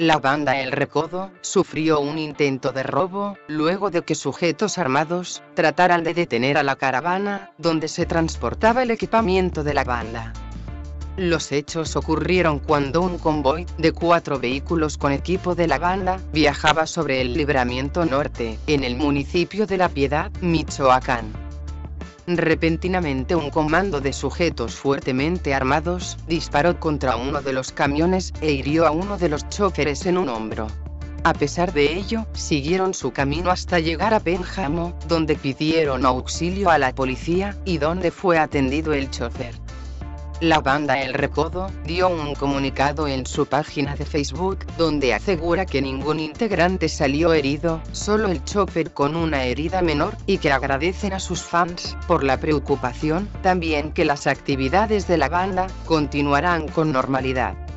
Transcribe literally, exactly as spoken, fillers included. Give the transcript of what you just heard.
La banda El Recodo sufrió un intento de robo, luego de que sujetos armados trataran de detener a la caravana, donde se transportaba el equipamiento de la banda. Los hechos ocurrieron cuando un convoy de cuatro vehículos con equipo de la banda viajaba sobre el Libramiento Norte, en el municipio de La Piedad, Michoacán. Repentinamente un comando de sujetos fuertemente armados disparó contra uno de los camiones e hirió a uno de los choferes en un hombro. A pesar de ello, siguieron su camino hasta llegar a Pénjamo, donde pidieron auxilio a la policía y donde fue atendido el chofer. La banda El Recodo dio un comunicado en su página de Facebook, donde asegura que ningún integrante salió herido, solo el chofer con una herida menor, y que agradecen a sus fans por la preocupación, también que las actividades de la banda continuarán con normalidad.